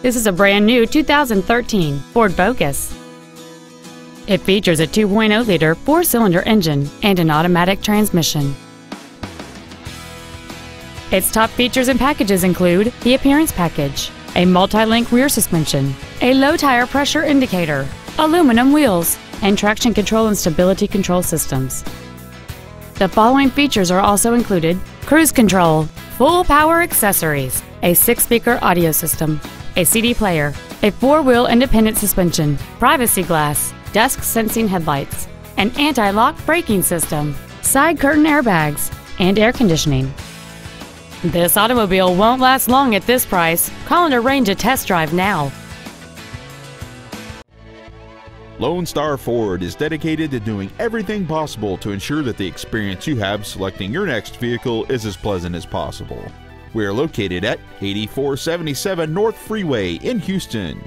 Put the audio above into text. This is a brand new 2013 Ford Focus. It features a 2.0-liter 4-cylinder engine and an automatic transmission. Its top features and packages include the appearance package, a multi-link rear suspension, a low tire pressure indicator, aluminum wheels, and traction control and stability control systems. The following features are also included: cruise control, full power accessories, a 6-speaker audio system, a CD player, a 4-wheel independent suspension, privacy glass, dusk sensing headlights, an anti-lock braking system, side curtain airbags, and air conditioning. This automobile won't last long at this price. Call and arrange a test drive now. Lone Star Ford is dedicated to doing everything possible to ensure that the experience you have selecting your next vehicle is as pleasant as possible. We are located at 8477 North Freeway in Houston.